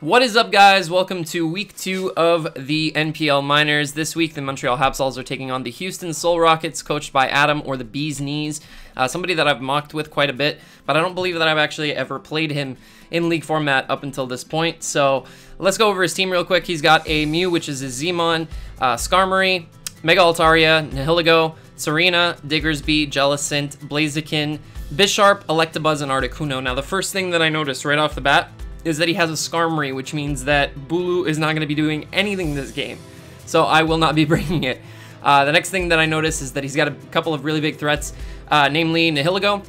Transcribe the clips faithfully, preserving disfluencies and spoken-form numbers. What is up, guys? Welcome to week two of the N P L Minors. This week, the Montreal Hapsols are taking on the Houston Soul Rockets, coached by Adam, or the Bee's Knees, uh, somebody that I've mocked with quite a bit, but I don't believe that I've actually ever played him in league format up until this point. So let's go over his team real quick. He's got a Mew, which is his Zemon, uh, Skarmory, Mega Altaria, Nihilego, Serena, Diggersby, Jellicent, Blaziken, Bisharp, Electabuzz, and Articuno. Now, the first thing that I noticed right off the bat is that he has a Skarmory, which means that Bulu is not going to be doing anything this game. So I will not be bringing it. Uh, the next thing that I notice is that he's got a couple of really big threats, uh, namely Nihilego,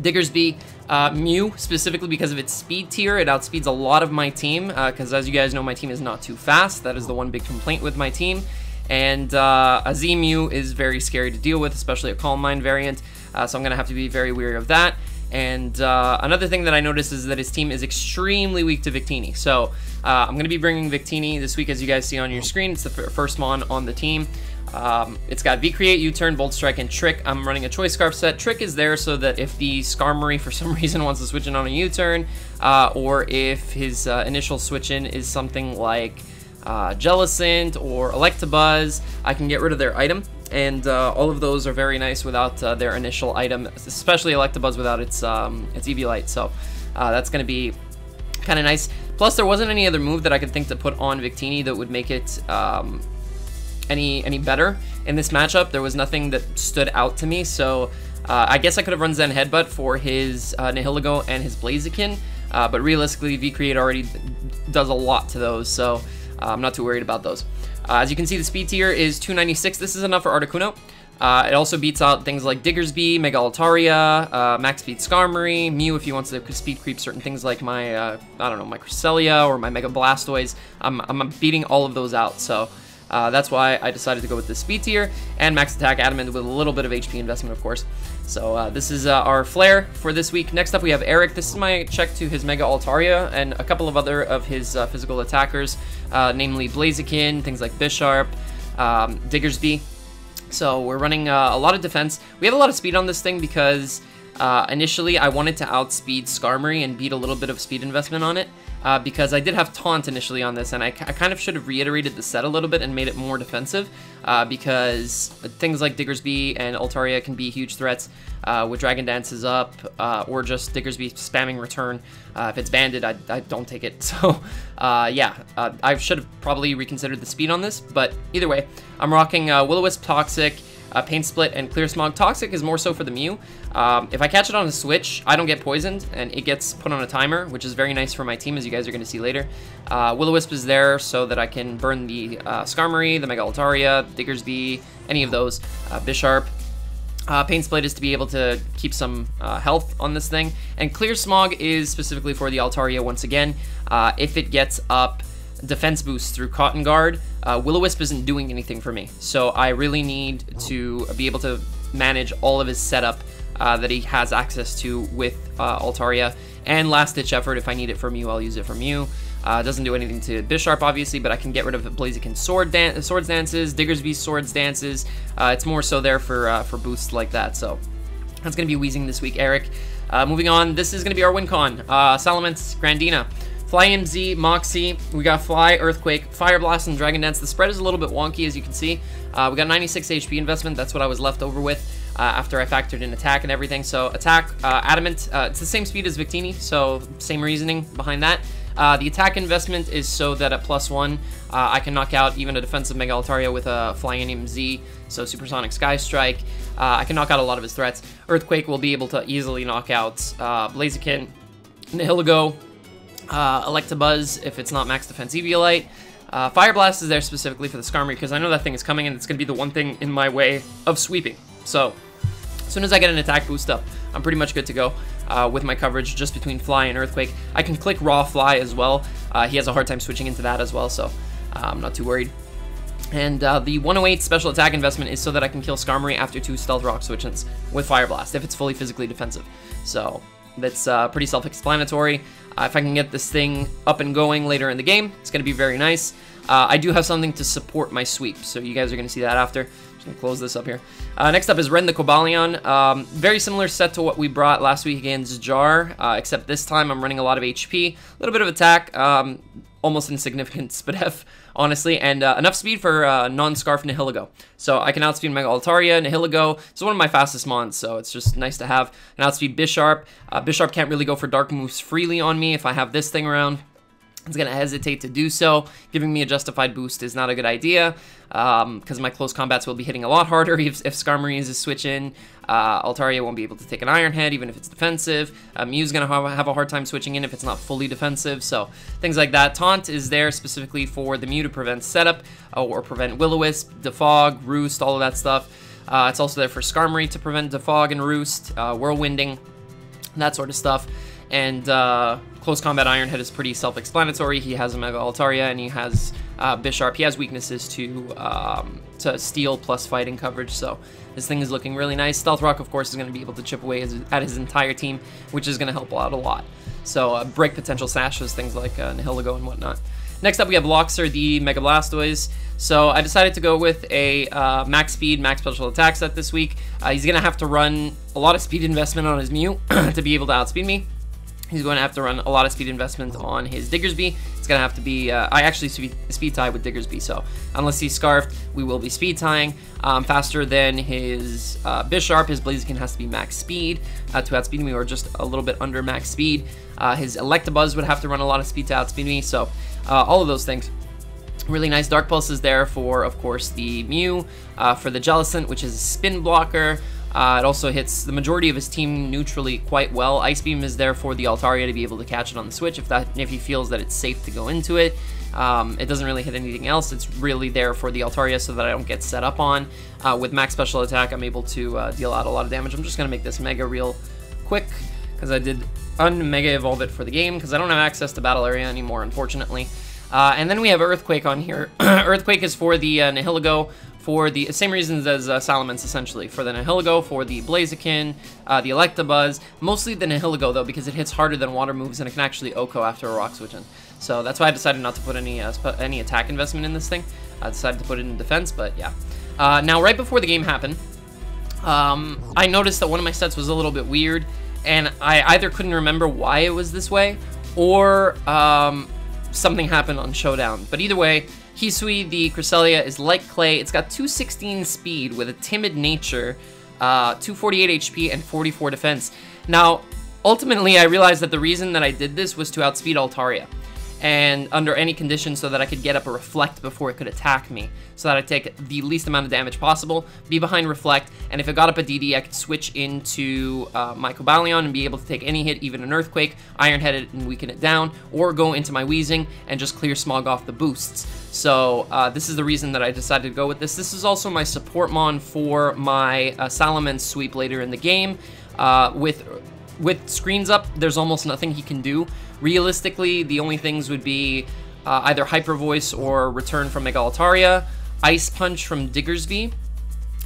Diggersby, uh, Mew, specifically because of its speed tier. It outspeeds a lot of my team, because uh, as you guys know, my team is not too fast. That is the one big complaint with my team. And uh, a Z Mew is very scary to deal with, especially a Calm Mind variant. Uh, so I'm going to have to be very wary of that. And uh, another thing that I noticed is that his team is extremely weak to Victini. So uh, I'm going to be bringing Victini this week, as you guys see on your screen. It's the first mon on the team. Um, it's got V Create, U-Turn, Volt Strike, and Trick. I'm running a Choice Scarf set. Trick is there so that if the Skarmory for some reason wants to switch in on a U-Turn, uh, or if his uh, initial switch in is something like uh, Jellicent or Electabuzz, I can get rid of their item. And uh, all of those are very nice without uh, their initial item, especially Electabuzz without its um, its E V light. So uh, that's going to be kind of nice. Plus, there wasn't any other move that I could think to put on Victini that would make it um, any any better in this matchup. There was nothing that stood out to me. So uh, I guess I could have run Zen Headbutt for his uh, Nihilego and his Blaziken, uh, but realistically, V Create already does a lot to those. So uh, I'm not too worried about those. Uh, as you can see, the speed tier is two ninety-six. This is enough for Articuno. Uh, it also beats out things like Diggersby, Mega Altaria, uh, Max Speed Skarmory, Mew if he wants to speed creep certain things like my, uh, I don't know, my Cresselia or my Mega Blastoise. I'm, I'm beating all of those out, so uh, that's why I decided to go with this speed tier. And Max Attack Adamant with a little bit of H P investment, of course. So uh, this is uh, our Flare for this week. Next up, we have Eric. This is my check to his Mega Altaria and a couple of other of his uh, physical attackers, uh, namely Blaziken, things like Bisharp, um, Diggersby. So we're running uh, a lot of defense. We have a lot of speed on this thing because uh, initially I wanted to outspeed Skarmory and beat a little bit of speed investment on it, uh, because I did have Taunt initially on this, and I, I kind of should have reiterated the set a little bit and made it more defensive, uh, because things like Diggersby and Altaria can be huge threats uh, with Dragon Dances up, uh, or just Diggersby spamming Return. Uh, if it's banded, I, I don't take it. So uh, yeah, uh, I should have probably reconsidered the speed on this, but either way, I'm rocking uh, Will-O-Wisp, Toxic, Uh, Paint Split, and Clear Smog. Toxic is more so for the Mew. Um, if I catch it on a switch, I don't get poisoned, and it gets put on a timer, which is very nice for my team, as you guys are going to see later. Uh, Will-O-Wisp is there so that I can burn the uh, Skarmory, the Mega Altaria, Diggersby, any of those, uh, Bisharp. Uh, Pain Split is to be able to keep some uh, health on this thing, and Clear Smog is specifically for the Altaria once again. Uh, if it gets up defense boost through Cotton Guard, uh, Will-O-Wisp isn't doing anything for me, so I really need to be able to manage all of his setup uh, that he has access to with uh, Altaria, and last ditch effort, if I need it from you, I'll use it from you. Uh, doesn't do anything to Bisharp, obviously, but I can get rid of Blaziken's sword dan Swords Dances, Diggersby's Swords Dances. Uh, it's more so there for, uh, for boosts like that, so that's going to be Weezing this week, Eric. Uh, moving on, this is going to be our win con. Uh, Salamence, Grandina, Fly M Z, Moxie, we got Fly, Earthquake, Fire Blast, and Dragon Dance. The spread is a little bit wonky, as you can see. Uh, we got ninety-six H P investment. That's what I was left over with uh, after I factored in attack and everything. So attack, uh, Adamant, uh, it's the same speed as Victini, so same reasoning behind that. Uh, the attack investment is so that at plus one, uh, I can knock out even a defensive Mega Altaria with a Flying M Z, so Supersonic Sky Strike. Uh, I can knock out a lot of his threats. Earthquake will be able to easily knock out uh, Blaziken, Nihilego, Uh, Electabuzz if it's not max defense Eviolite. Uh, Fire Blast is there specifically for the Skarmory because I know that thing is coming and it's going to be the one thing in my way of sweeping. So as soon as I get an attack boost up, I'm pretty much good to go uh, with my coverage just between Fly and Earthquake. I can click Raw Fly as well. Uh, he has a hard time switching into that as well, so uh, I'm not too worried. And uh, the one oh eight special attack investment is so that I can kill Skarmory after two Stealth Rock switch-ins with Fire Blast if it's fully physically defensive. So that's uh, pretty self-explanatory. Uh, if I can get this thing up and going later in the game, it's going to be very nice. Uh, I do have something to support my sweep, so you guys are going to see that after. I'm just We'll close this up here. Uh, next up is Ren the Cobalion. Um, very similar set to what we brought last week against Jar, uh, except this time I'm running a lot of H P, a little bit of attack, um, almost insignificant Spidef, honestly, and uh, enough speed for uh, non-Scarf Nihilego. So I can outspeed Mega Altaria, Nihilego. It's one of my fastest mons, so it's just nice to have. And outspeed Bisharp. Uh, Bisharp can't really go for dark moves freely on me if I have this thing around. It's going to hesitate to do so. Giving me a justified boost is not a good idea, because um, my close combats will be hitting a lot harder if, if Skarmory is a switch in. Uh, Altaria won't be able to take an Iron Head, even if it's defensive. Uh, Mew's going to ha have a hard time switching in if it's not fully defensive, so things like that. Taunt is there specifically for the Mew to prevent setup, uh, or prevent Will-O-Wisp, Defog, Roost, all of that stuff. Uh, it's also there for Skarmory to prevent Defog and Roost, uh, Whirlwinding, that sort of stuff. And uh, Close Combat Iron Head is pretty self-explanatory. He has a Mega Altaria and he has uh, Bisharp. He has weaknesses to um, to Steel plus Fighting coverage, so this thing is looking really nice. Stealth Rock, of course, is going to be able to chip away his, at his entire team, which is going to help out a lot. So uh, break potential sashes, things like uh, Nihiligo and whatnot. Next up, we have Luxor, the Mega Blastoise. So I decided to go with a uh, max speed, max special attack set this week. Uh, he's going to have to run a lot of speed investment on his Mew to be able to outspeed me. He's going to have to run a lot of speed investment on his Diggersby. It's going to have to be... Uh, I actually speed, speed tie with Diggersby, so unless he's Scarfed, we will be speed tying. Um, faster than his uh, Bisharp, his Blaziken has to be max speed uh, to outspeed me, or just a little bit under max speed. Uh, his Electabuzz would have to run a lot of speed to outspeed me, so uh, all of those things. Really nice. Dark Pulse is there for, of course, the Mew, uh, for the Jellicent, which is a spin blocker. Uh, it also hits the majority of his team neutrally quite well. Ice Beam is there for the Altaria to be able to catch it on the switch if that if he feels that it's safe to go into it. Um, it doesn't really hit anything else. It's really there for the Altaria so that I don't get set up on. Uh, with max special attack, I'm able to uh, deal out a lot of damage. I'm just going to make this mega real quick because I did un-mega evolve it for the game because I don't have access to battle area anymore, unfortunately. Uh, and then we have Earthquake on here. Earthquake is for the uh, Nihiligo, for the same reasons as uh, Salamence, essentially. For the Nihiligo, for the Blaziken, uh, the Electabuzz. Mostly the Nihiligo, though, because it hits harder than water moves, and it can actually Oko after a rock switch in. So that's why I decided not to put any uh, any attack investment in this thing. I decided to put it in defense, but yeah. Uh, now, right before the game happened, um, I noticed that one of my sets was a little bit weird, and I either couldn't remember why it was this way, or... Um, something happened on Showdown. But either way, Hisui, the Cresselia, is like clay. It's got two sixteen speed with a timid nature, uh, two forty-eight H P, and forty-four defense. Now, ultimately, I realized that the reason that I did this was to outspeed Altaria, and under any condition so that I could get up a Reflect before it could attack me, so that I take the least amount of damage possible, be behind Reflect, and if it got up a D D, I could switch into uh, my Cobalion and be able to take any hit, even an Earthquake, Iron Head it and weaken it down, or go into my Weezing and just clear Smog off the boosts. So uh, this is the reason that I decided to go with this. This is also my support mon for my uh, Salamence sweep later in the game. Uh, with with screens up, there's almost nothing he can do. Realistically, the only things would be uh, either Hyper Voice or Return from Mega Altaria, Ice Punch from Diggersby,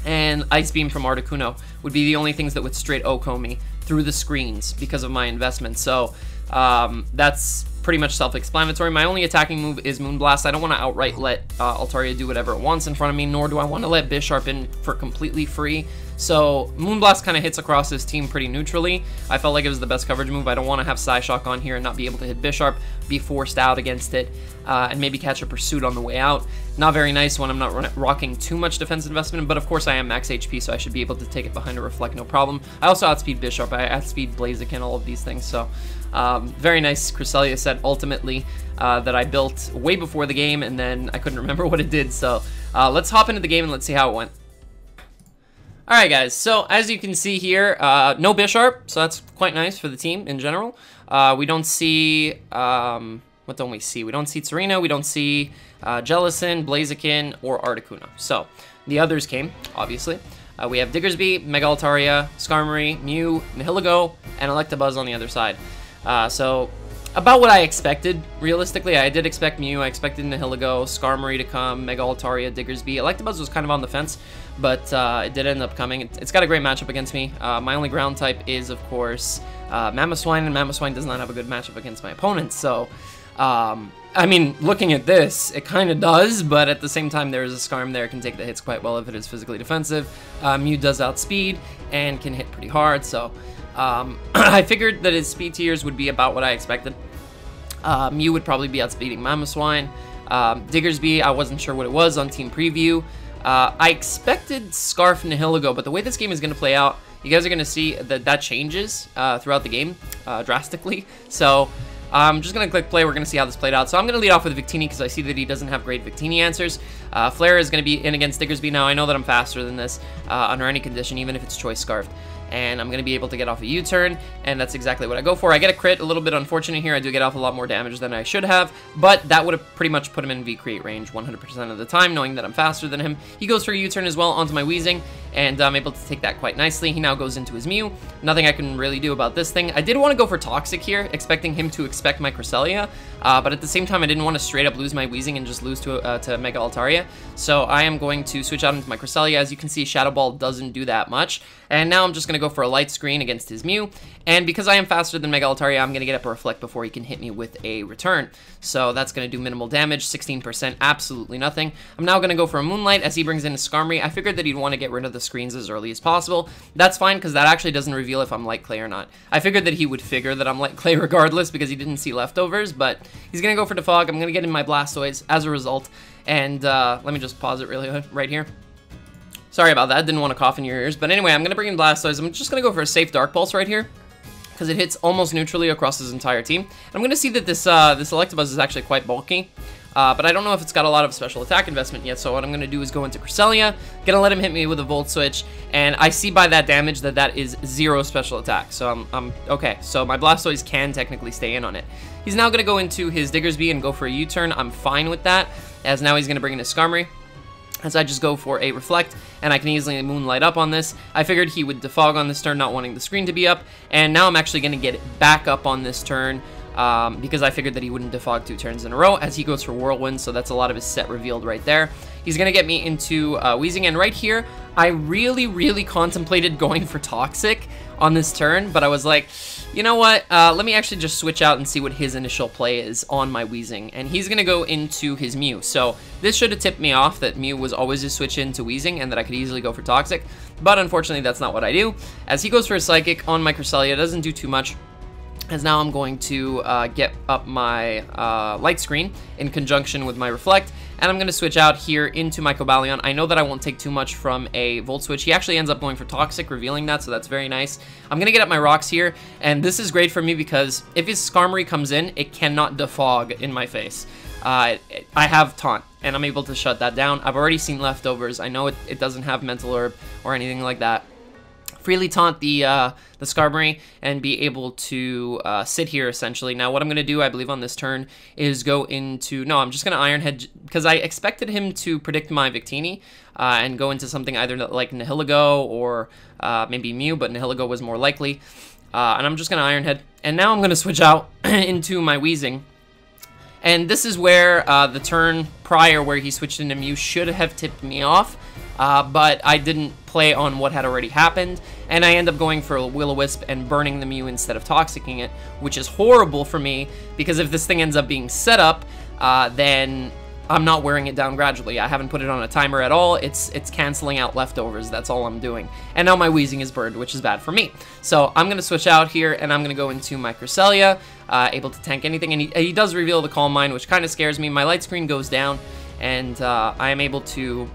and Ice Beam from Articuno would be the only things that would straight Oko me through the screens because of my investment. So um, that's pretty much self-explanatory. My only attacking move is Moonblast. I don't want to outright let uh, Altaria do whatever it wants in front of me, nor do I want to let Bisharp in for completely free. So Moonblast kind of hits across his team pretty neutrally. I felt like it was the best coverage move. I don't want to have Psyshock on here and not be able to hit Bisharp, be forced out against it, uh, and maybe catch a Pursuit on the way out. Not very nice when I'm not rocking too much defense investment, but of course I am max H P, so I should be able to take it behind a Reflect, no problem. I also outspeed Bisharp, I outspeed Blaziken, all of these things, so um, very nice Cresselia set ultimately uh, that I built way before the game, and then I couldn't remember what it did, so uh, let's hop into the game and let's see how it went. Alright guys, so as you can see here, uh, no Bisharp, so that's quite nice for the team in general. Uh, we don't see, um, what don't we see? We don't see Torino, we don't see uh, Jellicent, Blaziken, or Articuno. So, the others came, obviously. Uh, we have Diggersby, Mega Altaria, Skarmory, Mew, Nihiligo, and Electabuzz on the other side. Uh, so, about what I expected, realistically. I did expect Mew, I expected Nihiligo, Skarmory to come, Mega Altaria, Diggersby. Electabuzz was kind of on the fence, but uh, it did end up coming. It's got a great matchup against me. Uh, my only ground type is, of course, uh, Mamoswine, and Mamoswine does not have a good matchup against my opponent, so um, I mean, looking at this, it kind of does, but at the same time, there is a Skarm there. It can take the hits quite well if it is physically defensive. Uh, Mew does outspeed and can hit pretty hard, so um, I figured that its speed tiers would be about what I expected. Uh, Mew would probably be outspeeding Mamoswine. Um, Diggersby, I wasn't sure what it was on Team Preview. Uh, I expected Scarf Nihilego, but the way this game is going to play out, you guys are going to see that that changes uh, throughout the game uh, drastically. So I'm um, just going to click play. We're going to see how this played out. So I'm going to lead off with Victini because I see that he doesn't have great Victini answers. Uh, Flare is going to be in against Diggersby. Now, I know that I'm faster than this uh, under any condition, even if it's Choice Scarfed. And I'm going to be able to get off a U-turn, and that's exactly what I go for. I get a crit, a little bit unfortunate here. I do get off a lot more damage than I should have, but that would have pretty much put him in V Create range one hundred percent of the time, knowing that I'm faster than him. He goes for a U-turn as well onto my Weezing, and I'm able to take that quite nicely. He now goes into his Mew. Nothing I can really do about this thing. I did want to go for Toxic here, expecting him to expect my Cresselia, uh, but at the same time, I didn't want to straight up lose my Weezing and just lose to, uh, to Mega Altaria, so I am going to switch out into my Cresselia. As you can see, Shadow Ball doesn't do that much, and now I'm just going to go for a Light Screen against his Mew, and because I am faster than Mega Altaria, I'm going to get up a Reflect before he can hit me with a Return, so that's going to do minimal damage, sixteen percent, absolutely nothing. I'm now going to go for a Moonlight as he brings in a Skarmory. I figured that he'd want to get rid of the screens as early as possible. That's fine, because that actually doesn't reveal if I'm Light Clay or not. I figured that he would figure that I'm Light Clay regardless, because he didn't see leftovers, but he's going to go for Defog. I'm going to get in my Blastoise as a result, and uh, let me just pause it really right here. Sorry about that, didn't want to cough in your ears. But anyway, I'm going to bring in Blastoise. I'm just going to go for a safe Dark Pulse right here, because it hits almost neutrally across his entire team. And I'm going to see that this uh, this Electabuzz is actually quite bulky, uh, but I don't know if it's got a lot of special attack investment yet, so what I'm going to do is go into Cresselia, going to let him hit me with a Volt Switch, and I see by that damage that that is zero special attack, so I'm, I'm okay. So my Blastoise can technically stay in on it. He's now going to go into his Diggersby and go for a U-turn. I'm fine with that, as now he's going to bring in a Skarmory, as I just go for a Reflect, and I can easily Moonlight up on this. I figured he would Defog on this turn, not wanting the screen to be up, and now I'm actually going to get back up on this turn, um, because I figured that he wouldn't Defog two turns in a row, as he goes for Whirlwind, so that's a lot of his set revealed right there. He's going to get me into uh, Weezing, and right here, I really, really contemplated going for Toxic on this turn, but I was like, you know what, uh, let me actually just switch out and see what his initial play is on my Weezing, and he's going to go into his Mew, so this should have tipped me off that Mew was always a switch into Weezing, and that I could easily go for Toxic, but unfortunately that's not what I do, as he goes for a Psychic on my Cresselia. Doesn't do too much, as now I'm going to uh, get up my uh, Light Screen in conjunction with my Reflect, and I'm going to switch out here into my Cobalion. I know that I won't take too much from a Volt Switch. He actually ends up going for Toxic, revealing that, so that's very nice. I'm going to get up my Rocks here, and this is great for me because if his Skarmory comes in, it cannot Defog in my face. Uh, I have Taunt, and I'm able to shut that down. I've already seen Leftovers. I know it, it doesn't have Mental Herb or anything like that. Freely taunt the uh, the Skarmory and be able to uh, sit here, essentially. Now, what I'm going to do, I believe, on this turn is go into... No, I'm just going to Iron Head, because I expected him to predict my Victini uh, and go into something either like Nihilego or uh, maybe Mew, but Nihilego was more likely. Uh, and I'm just going to Iron Head. And now I'm going to switch out into my Weezing. And this is where uh, the turn prior where he switched into Mew should have tipped me off. Uh, but I didn't play on what had already happened, and I end up going for a Will-O-Wisp and burning the Mew instead of Toxicking it, which is horrible for me, because if this thing ends up being set up, uh, then I'm not wearing it down gradually. I haven't put it on a timer at all. It's it's canceling out leftovers, that's all I'm doing. And now my Weezing is burned, which is bad for me. So I'm going to switch out here, and I'm going to go into my Cresselia, uh, able to tank anything, and he, he does reveal the Calm Mind, which kind of scares me. My Light Screen goes down, and uh, I am able to...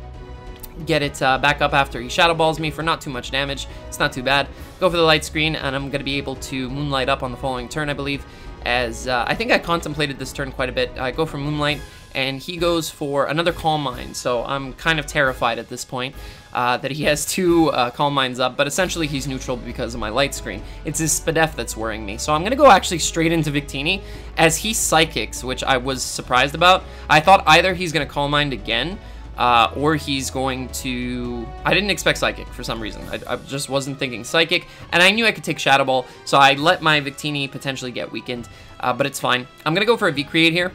get it uh, back up after he Shadow Balls me for not too much damage. It's not too bad. Go for the Light Screen, and I'm going to be able to Moonlight up on the following turn, I believe, as uh, I think I contemplated this turn quite a bit. I go for Moonlight, and he goes for another Calm Mind, so I'm kind of terrified at this point uh, that he has two uh, Calm Minds up, but essentially he's neutral because of my Light Screen. It's his Spadef that's worrying me, so I'm going to go actually straight into Victini, as he Psychics, which I was surprised about. I thought either he's going to Calm Mind again, Uh, or he's going to... I didn't expect Psychic for some reason. I, I just wasn't thinking Psychic, and I knew I could take Shadow Ball, so I let my Victini potentially get weakened, uh, but it's fine. I'm going to go for a V Create here.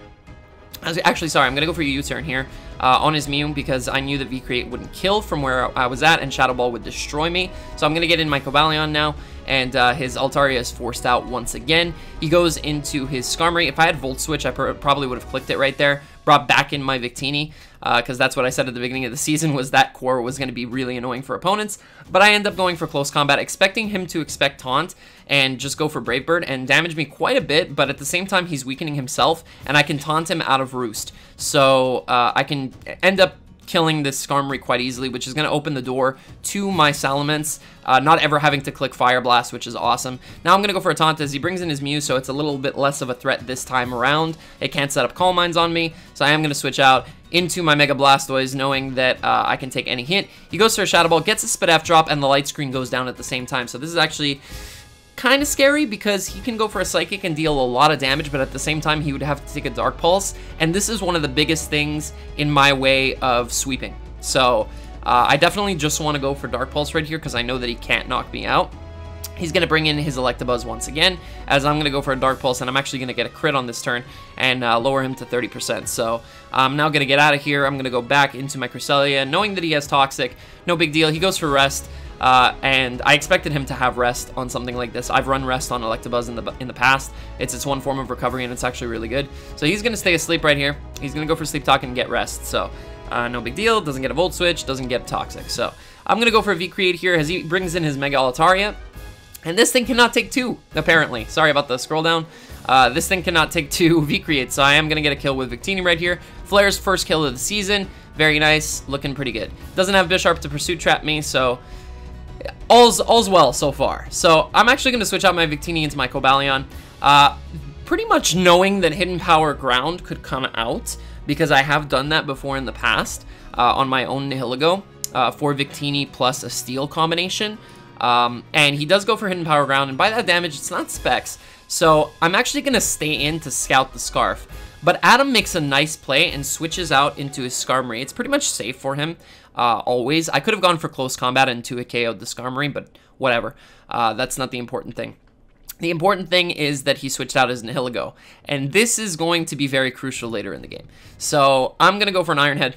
I was, actually, sorry, I'm going to go for a U-turn here, uh, on his Mew because I knew that V Create wouldn't kill from where I was at and Shadow Ball would destroy me. So I'm going to get in my Cobalion now, and uh, his Altaria is forced out once again. He goes into his Skarmory. If I had Volt Switch, I pr probably would have clicked it right there, brought back in my Victini, because uh, that's what I said at the beginning of the season, was that core was going to be really annoying for opponents. But I end up going for Close Combat, expecting him to expect Taunt and just go for Brave Bird and damage me quite a bit, but at the same time he's weakening himself and I can taunt him out of Roost. So uh, I can end up killing this Skarmory quite easily, which is going to open the door to my Salamence, uh, not ever having to click Fire Blast, which is awesome. Now I'm going to go for a Taunt as he brings in his Mew, so it's a little bit less of a threat this time around. It can't set up Calm Minds on me, so I am going to switch out into my Mega Blastoise, knowing that uh, I can take any hit. He goes for a Shadow Ball, gets a Spadef drop, and the Light Screen goes down at the same time, so this is actually kind of scary because he can go for a Psychic and deal a lot of damage, but at the same time he would have to take a Dark Pulse, and this is one of the biggest things in my way of sweeping. So uh, I definitely just want to go for Dark Pulse right here because I know that he can't knock me out. He's going to bring in his Electabuzz once again, as I'm going to go for a Dark Pulse, and I'm actually going to get a crit on this turn and uh, lower him to thirty percent. So I'm now going to get out of here. I'm going to go back into my Cresselia, knowing that he has Toxic. No big deal. He goes for Rest. Uh, and I expected him to have Rest on something like this. I've run Rest on Electabuzz in the in the past. It's its one form of recovery, and it's actually really good. So he's going to stay asleep right here. He's going to go for Sleep Talk and get Rest. So uh, no big deal. Doesn't get a Volt Switch. Doesn't get Toxic. So I'm going to go for V Create here as he brings in his Mega Altaria. And this thing cannot take two, apparently. Sorry about the scroll down. Uh, this thing cannot take two V Create, so I am going to get a kill with Victini right here. Flare's first kill of the season. Very nice. Looking pretty good. Doesn't have Bisharp to Pursuit Trap me, so All's, all's well so far. So I'm actually going to switch out my Victini into my Cobalion, uh, pretty much knowing that Hidden Power Ground could come out, because I have done that before in the past uh, on my own Nihilego uh, for Victini plus a Steel combination. Um, and he does go for Hidden Power Ground, and by that damage, it's not Specs. So I'm actually going to stay in to scout the Scarf. But Adam makes a nice play and switches out into his Skarmory. It's pretty much safe for him, uh, always. I could have gone for Close Combat and two hit K O'd the Skarmory, but whatever. Uh, that's not the important thing. The important thing is that he switched out his Nihilego, and this is going to be very crucial later in the game. So I'm going to go for an Iron Head,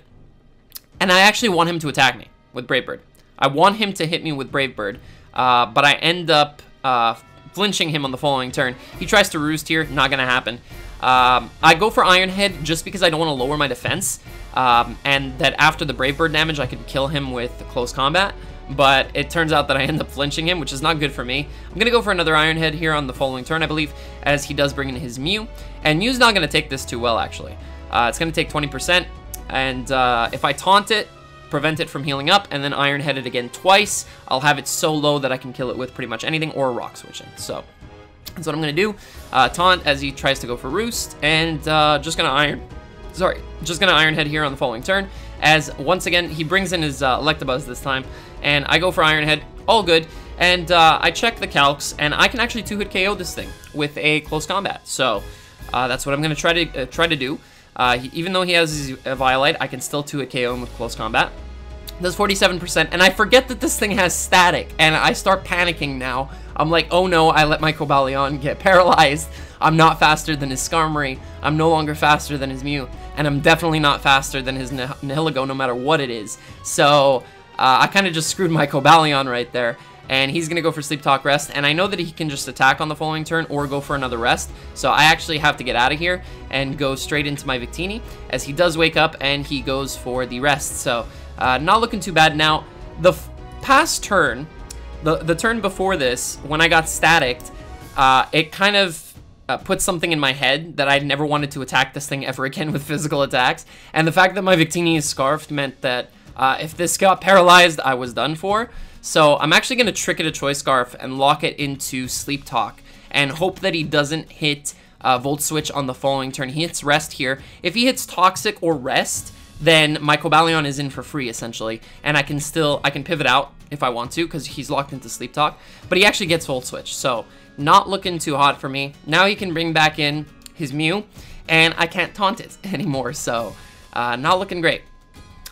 and I actually want him to attack me with Brave Bird. I want him to hit me with Brave Bird, uh, but I end up uh, flinching him on the following turn. He tries to Roost here. Not going to happen. Um, I go for Iron Head just because I don't want to lower my defense, um, and that after the Brave Bird damage I could kill him with Close Combat, but it turns out that I end up flinching him, which is not good for me. I'm going to go for another Iron Head here on the following turn, I believe, as he does bring in his Mew, and Mew's not going to take this too well, actually. Uh, it's going to take twenty percent, and uh, if I taunt it, prevent it from healing up, and then Iron Head it again twice, I'll have it so low that I can kill it with pretty much anything or Rock Switching, so that's what I'm going to do. Uh, taunt as he tries to go for Roost, and uh, just going to Iron... Sorry, just going to Iron Head here on the following turn, as once again, he brings in his uh, Electabuzz this time, and I go for Iron Head, all good, and uh, I check the calcs, and I can actually two-hit K O this thing with a Close Combat, so uh, that's what I'm going to try to uh, try to do. Uh, he, even though he has his uh, Violite, I can still two-hit K O him with Close Combat. That's forty-seven percent, and I forget that this thing has Static, and I start panicking now. I'm like, oh no, I let my Cobalion get paralyzed. I'm not faster than his Skarmory. I'm no longer faster than his Mew, and I'm definitely not faster than his Nih Nihilego, no matter what it is. So uh, I kind of just screwed my Cobalion right there, and he's going to go for Sleep Talk Rest, and I know that he can just attack on the following turn or go for another Rest, so I actually have to get out of here and go straight into my Victini, as he does wake up, and he goes for the Rest, so Uh, not looking too bad. Now, the f past turn, the, the turn before this, when I got staticked, uh, it kind of uh, put something in my head that I never wanted to attack this thing ever again with physical attacks. And the fact that my Victini is scarfed meant that uh, if this got paralyzed, I was done for. So I'm actually going to trick it a Choice Scarf and lock it into Sleep Talk and hope that he doesn't hit uh, Volt Switch on the following turn. He hits Rest here. If he hits Toxic or Rest, then my Cobalion is in for free, essentially, and I can still, I can pivot out if I want to, because he's locked into Sleep Talk, but he actually gets Volt Switch, so not looking too hot for me. Now he can bring back in his Mew, and I can't taunt it anymore, so uh, not looking great.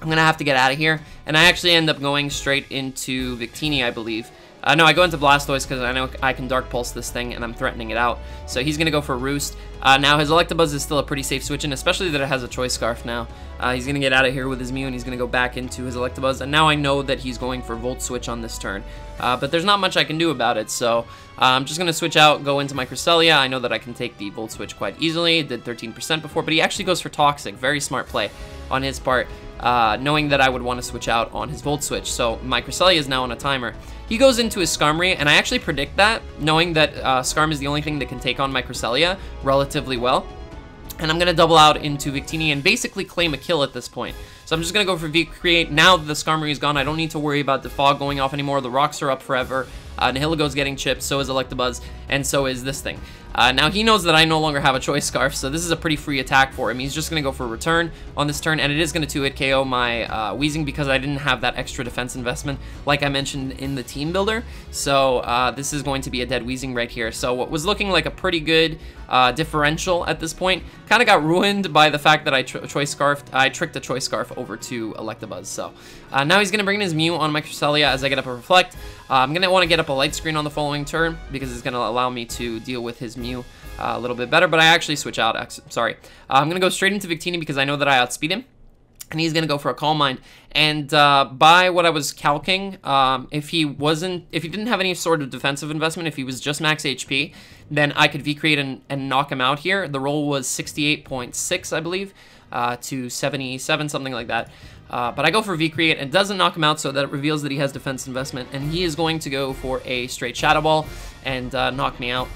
I'm going to have to get out of here, and I actually end up going straight into Victini, I believe, Uh, no, I go into Blastoise because I know I can Dark Pulse this thing and I'm threatening it out. So he's going to go for Roost. Uh, now, his Electabuzz is still a pretty safe switch in, especially that it has a Choice Scarf now. Uh, he's going to get out of here with his Mew and he's going to go back into his Electabuzz. And now I know that he's going for Volt Switch on this turn. Uh, but there's not much I can do about it, so uh, I'm just going to switch out, go into my Cresselia. I know that I can take the Volt Switch quite easily. It did thirteen percent before, but he actually goes for Toxic. Very smart play on his part. Uh, knowing that I would want to switch out on his Volt Switch. So my Cresselia is now on a timer. He goes into his Skarmory, and I actually predict that, knowing that uh, Skarm is the only thing that can take on my Cresselia relatively well. And I'm going to double out into Victini and basically claim a kill at this point. So I'm just going to go for V Create. Now that the Skarmory is gone, I don't need to worry about Defog going off anymore. The rocks are up forever. Uh, Nihilego's getting chipped, so is Electabuzz, and so is this thing. Uh, now he knows that I no longer have a Choice Scarf, so this is a pretty free attack for him. He's just going to go for a Return on this turn, and it is going to two hit K O my uh, Weezing because I didn't have that extra defense investment like I mentioned in the Team Builder. So uh, this is going to be a dead Weezing right here. So what was looking like a pretty good uh, differential at this point kind of got ruined by the fact that I tr Choice Scarfed, I tricked a Choice Scarf over to Electabuzz. So uh, now he's going to bring in his Mew on my Cresselia as I get up a Reflect. Uh, I'm going to want to get up a Light Screen on the following turn because it's going to allow me to deal with his Mew uh, a little bit better, but I actually switch out. Sorry. Uh, I'm going to go straight into Victini because I know that I outspeed him, and he's going to go for a Calm Mind. And uh, by what I was calcing, um, if he wasn't, if he didn't have any sort of defensive investment, if he was just max H P, then I could V-Create and, and knock him out here. The roll was sixty-eight point six, I believe, uh, to seventy-seven, something like that. Uh, but I go for V-Create and doesn't knock him out, so that it reveals that he has defense investment, and he is going to go for a straight Shadow Ball and uh, knock me out.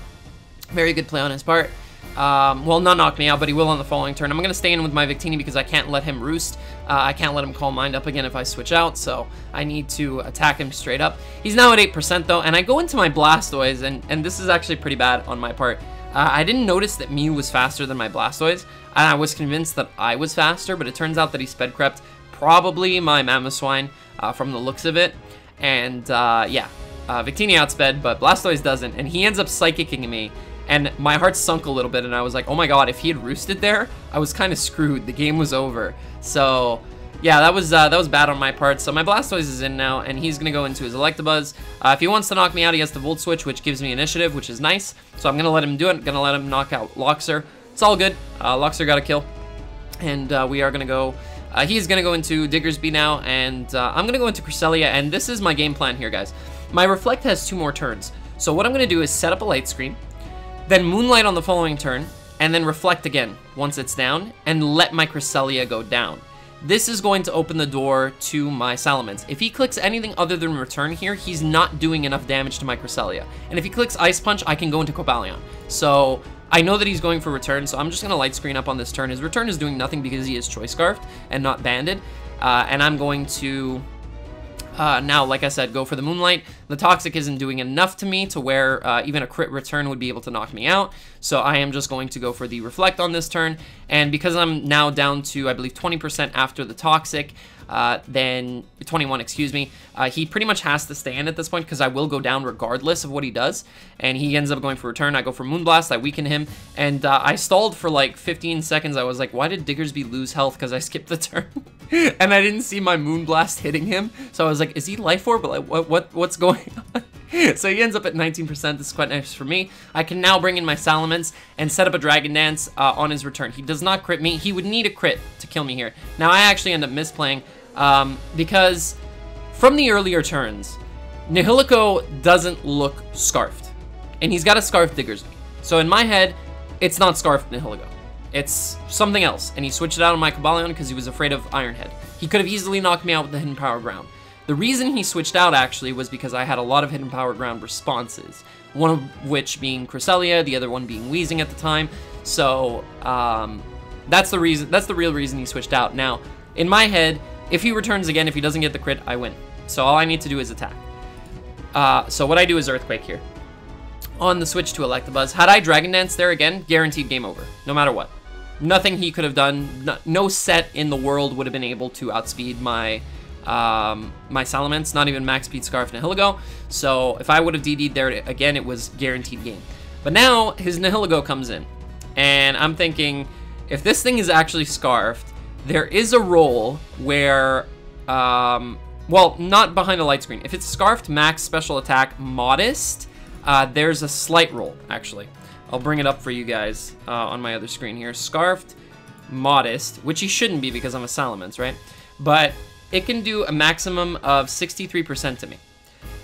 Very good play on his part. Um, well, not knock me out, but he will on the following turn. I'm going to stay in with my Victini because I can't let him Roost. Uh, I can't let him Calm Mind up again if I switch out, so I need to attack him straight up. He's now at eight percent, though, and I go into my Blastoise, and, and this is actually pretty bad on my part. Uh, I didn't notice that Mew was faster than my Blastoise, and I was convinced that I was faster, but it turns out that he sped crept probably my Mamoswine uh, from the looks of it, and uh, yeah, uh, Victini outsped, but Blastoise doesn't, and he ends up Psychicking me. And my heart sunk a little bit, and I was like, oh my god, if he had Roosted there, I was kind of screwed. The game was over. So, yeah, that was uh, that was bad on my part. So my Blastoise is in now, and he's going to go into his Electabuzz. Uh, if he wants to knock me out, he has the Volt Switch, which gives me initiative, which is nice. So I'm going to let him do it. I'm going to let him knock out Luxor. It's all good. Uh, Luxor got a kill. And uh, we are going to go... Uh, he's going to go into Diggersby now, and uh, I'm going to go into Cresselia. And this is my game plan here, guys. My Reflect has two more turns. So what I'm going to do is set up a Light Screen, then Moonlight on the following turn, and then Reflect again once it's down, and let my Cresselia go down. This is going to open the door to my Salamence. If he clicks anything other than Return here, he's not doing enough damage to my Cresselia. And if he clicks Ice Punch, I can go into Cobalion. So I know that he's going for Return, so I'm just going to Light Screen up on this turn. His Return is doing nothing because he is Choice Scarfed and not banded, uh, and I'm going to... Uh, now, like I said, go for the Moonlight. The Toxic isn't doing enough to me to where uh, even a crit return would be able to knock me out. So I am just going to go for the Reflect on this turn. And because I'm now down to, I believe, twenty percent after the Toxic, uh, then twenty-one, excuse me, uh, he pretty much has to stay in at this point because I will go down regardless of what he does. And he ends up going for Return. I go for Moonblast. I weaken him. And uh, I stalled for like fifteen seconds. I was like, why did Diggersby lose health? Because I skipped the turn. And I didn't see my Moonblast hitting him, so I was like, is he Life Orb? Like, what, what, what's going on? So he ends up at nineteen percent. This is quite nice for me. I can now bring in my Salamence and set up a Dragon Dance uh, on his Return. He does not crit me. He would need a crit to kill me here. Now, I actually end up misplaying um, because from the earlier turns, Nihilego doesn't look Scarfed, and he's got a Scarf Diggersby. So in my head, it's not Scarfed Nihilego. It's something else, and he switched it out on my Cobalion because he was afraid of Iron Head. He could have easily knocked me out with the Hidden Power Ground. The reason he switched out, actually, was because I had a lot of Hidden Power Ground responses, one of which being Cresselia, the other one being Weezing at the time. So, um, that's the reason. That's the real reason he switched out. Now, in my head, if he returns again, if he doesn't get the crit, I win. So all I need to do is attack. Uh, so what I do is Earthquake here. On the switch to Electabuzz, had I Dragon Dance there again, guaranteed game over, no matter what. Nothing he could have done, no set in the world would have been able to outspeed my um, my Salamence, not even Max Speed Scarf Nihilego. So if I would have D D'd there again, it was guaranteed game. But now his Nihilego comes in, and I'm thinking, if this thing is actually Scarfed, there is a role where um, well, not behind a light screen. If it's Scarfed Max Special Attack Modest, uh, there's a slight roll, actually. I'll bring it up for you guys uh, on my other screen here. Scarfed Modest, which he shouldn't be because I'm a Salamence, right? But it can do a maximum of sixty-three percent to me.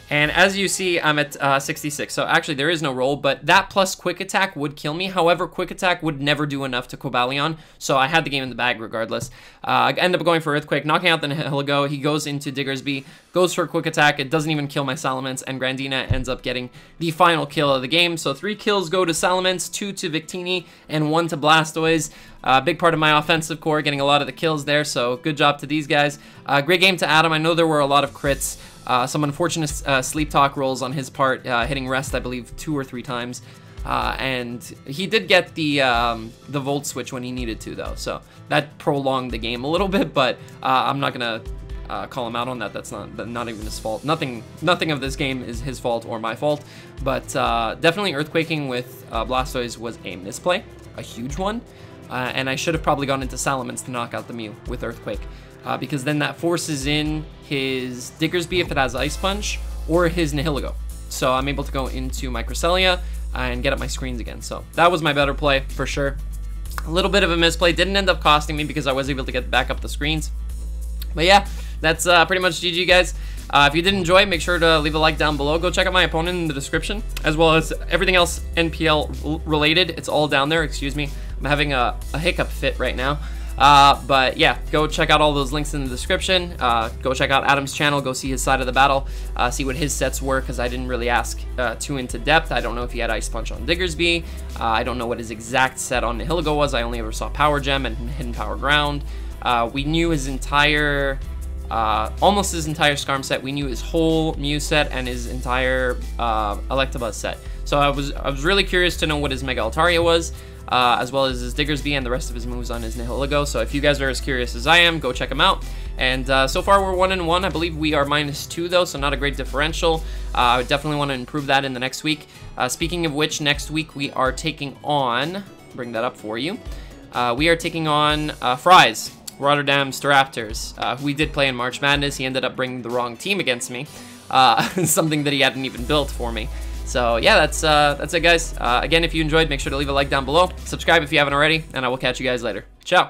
And as you see, I'm at uh, sixty-six, so actually there is no roll, but that plus Quick Attack would kill me. However, Quick Attack would never do enough to Cobalion, so I had the game in the bag regardless. Uh, I end up going for Earthquake, knocking out the Nihilego. He goes into Diggersby, goes for a Quick Attack. It doesn't even kill my Salamence, and Grandina ends up getting the final kill of the game. So three kills go to Salamence, two to Victini, and one to Blastoise. Uh, big part of my offensive core, getting a lot of the kills there, so good job to these guys. Uh, great game to Adam. I know there were a lot of crits. Uh, some unfortunate uh, sleep talk rolls on his part, uh, hitting rest, I believe, two or three times. Uh, and he did get the um, the Volt Switch when he needed to, though. So that prolonged the game a little bit, but uh, I'm not going to uh, call him out on that. That's not not even his fault. Nothing nothing of this game is his fault or my fault. But uh, definitely Earthquaking with uh, Blastoise was a misplay, a huge one. Uh, and I should have probably gone into Salamence to knock out the Mew with Earthquake. Uh, because then that forces in his Diggersby if it has Ice Punch, or his Nihilego. So I'm able to go into my Cresselia and get up my screens again. So that was my better play, for sure. A little bit of a misplay. Didn't end up costing me because I was able to get back up the screens. But yeah, that's uh, pretty much G G, guys. Uh, if you did enjoy, make sure to leave a like down below. Go check out my opponent in the description, as well as everything else N P L related. It's all down there. Excuse me. I'm having a, a hiccup fit right now. Uh, but yeah, go check out all those links in the description. Uh, go check out Adam's channel, go see his side of the battle, uh, see what his sets were, because I didn't really ask uh, too into depth. I don't know if he had Ice Punch on Diggersby. Uh, I don't know what his exact set on Nihilego was. I only ever saw Power Gem and Hidden Power Ground. Uh, we knew his entire, uh, almost his entire Skarm set. We knew his whole Mew set and his entire uh, Electabuzz set. So I was, I was really curious to know what his Mega Altaria was. Uh, as well as his Diggersby and the rest of his moves on his Nihilego. So if you guys are as curious as I am, go check him out. And uh, so far we're one and one. I believe we are minus two though, so not a great differential. Uh, I would definitely want to improve that in the next week. Uh, speaking of which, next week we are taking on, bring that up for you. Uh, we are taking on uh, Fry's, Rotterdam's Raptors, uh, who we did play in March Madness. He ended up bringing the wrong team against me, uh, something that he hadn't even built for me. So yeah, that's uh, that's it, guys. Uh, again, if you enjoyed, make sure to leave a like down below. Subscribe if you haven't already, and I will catch you guys later. Ciao.